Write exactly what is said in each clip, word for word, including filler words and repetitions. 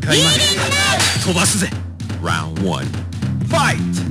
限界まで飛ばすぜ。ラウンドワン、ファイト。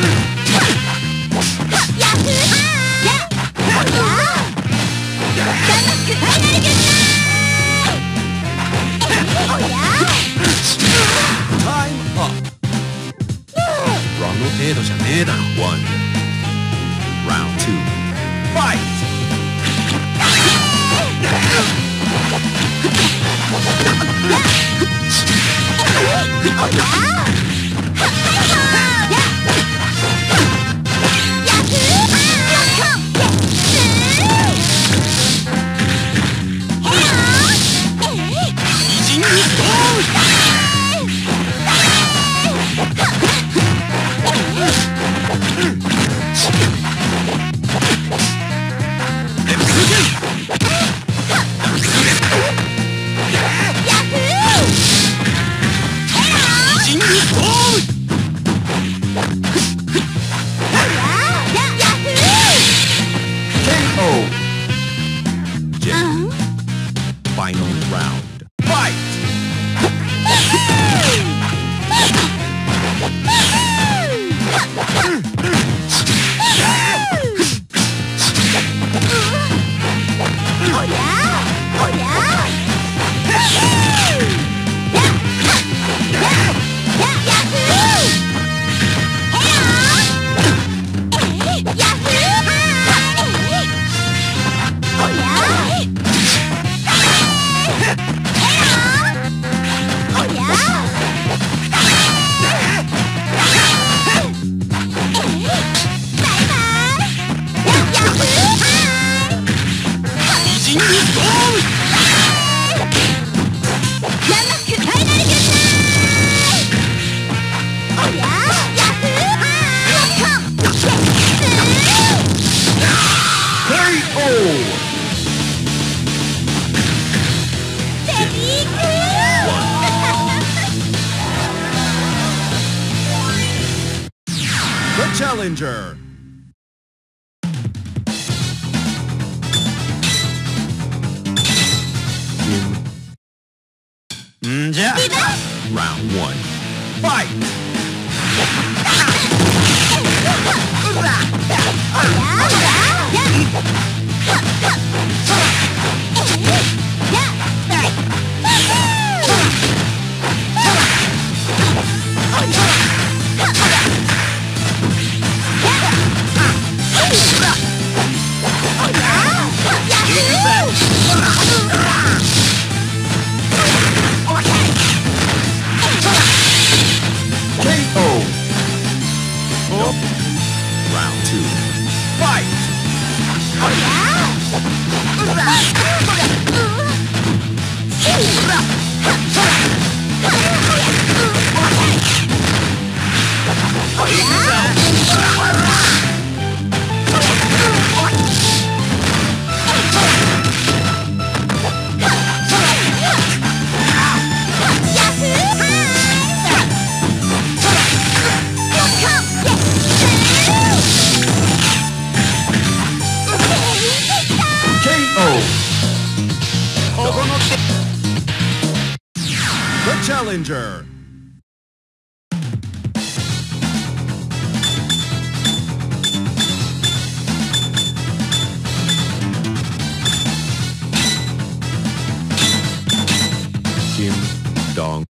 challenger. Yeah. Round one. Fight! Challenger. Kim Dong.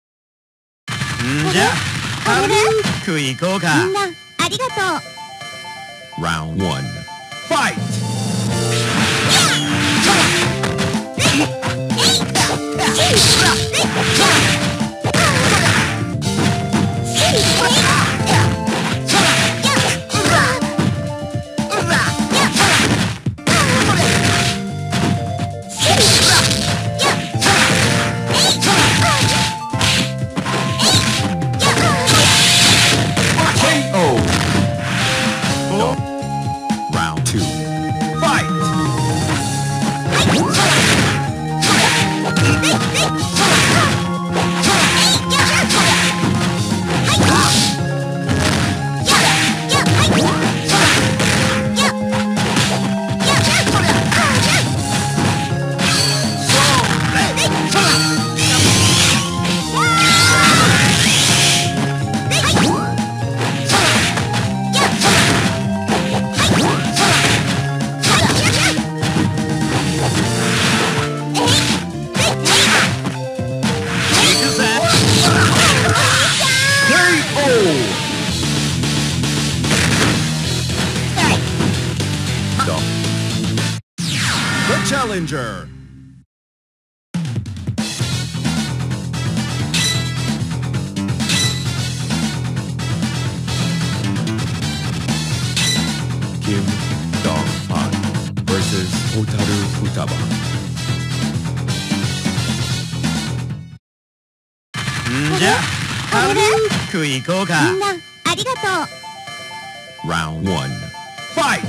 Yeah. Round one. Fight. Challenger. Kim Dong Han versus Otaru Futaba. Yeah. Round one. Fight.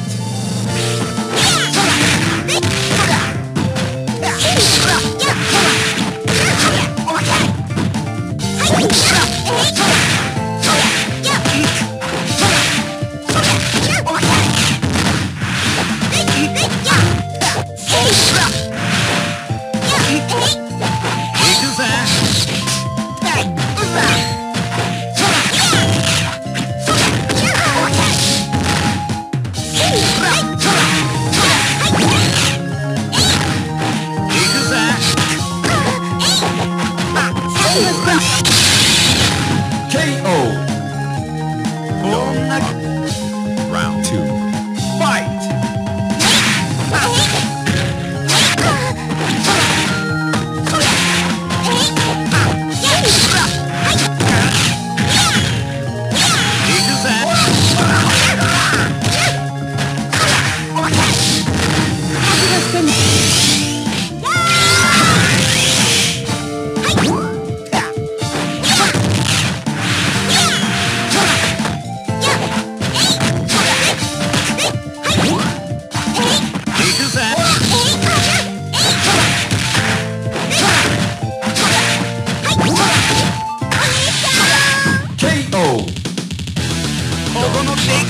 が違うんだ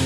よ。